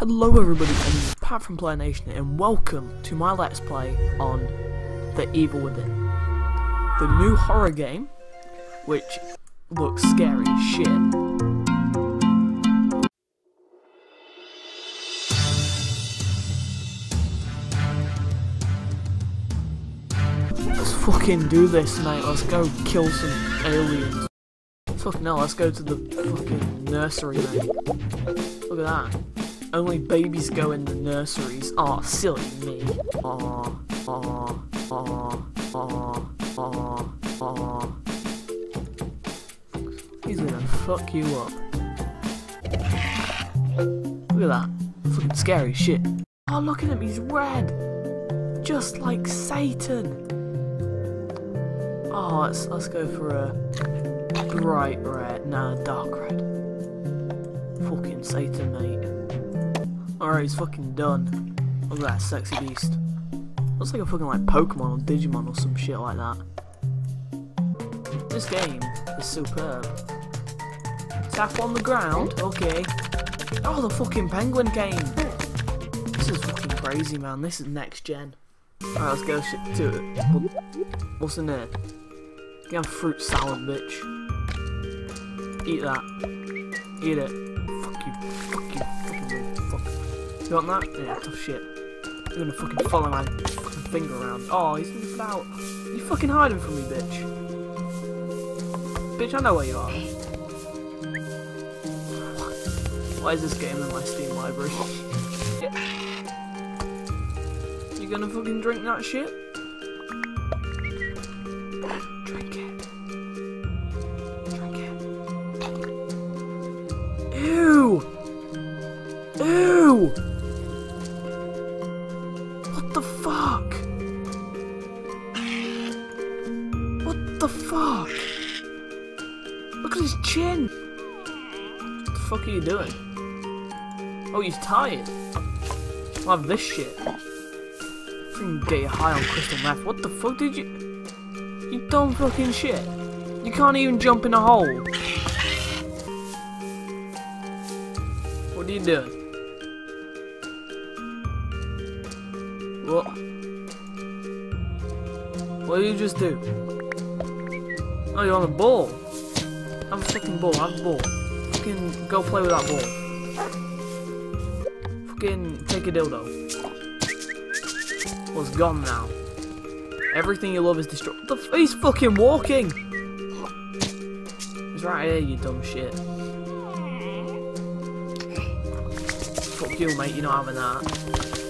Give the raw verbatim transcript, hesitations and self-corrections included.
Hello everybody, and this is Pat from PlayNation, and welcome to my Let's Play on The Evil Within, the new horror game, which looks scary as shit. Let's fucking do this, mate. Let's go kill some aliens. Fucking hell, let's go to the fucking nursery, mate. Look at that. Only babies go in the nurseries. Aw, silly me. Aw, aw, aw, aw, aw, aw. He's gonna fuck you up. Look at that. Fucking scary shit. Oh, look at him, he's red. Just like Satan. Oh, let's, let's go for a bright red. Nah, dark red. Fucking Satan, mate. Alright, he's fucking done. Look at that sexy beast. Looks like a fucking like Pokemon or Digimon or some shit like that. This game is superb. Tap on the ground, okay. Oh, the fucking penguin game. This is fucking crazy, man. This is next gen. Alright, let's go shit to it. What's in there? You have fruit salad, bitch. Eat that. Eat it. Fuck you. Fuck you. You want that? Yeah, tough shit. You're gonna fucking follow my fucking finger around. Oh, he's gonna get out. You fucking hiding from me, bitch. Bitch, I know where you are. Why is this game in my Steam library? You gonna fucking drink that shit? Drink it. Drink it. Ew! Ew! What the fuck? What the fuck? Look at his chin! What the fuck are you doing? Oh, he's tired. I'll have this shit. Freaking get you high on crystal meth. What the fuck did you... You dumb fucking shit. You can't even jump in a hole. What are you doing? What? What did you just do? Oh, you're on a ball. Have a fucking ball, have a ball. Fucking go play with that ball. Fucking take a dildo. Well, it's gone now. Everything you love is destroyed. The f he's fucking walking! He's right here, you dumb shit. Fuck you, mate, you're not having that.